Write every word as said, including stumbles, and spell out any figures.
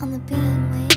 on the beam, wait.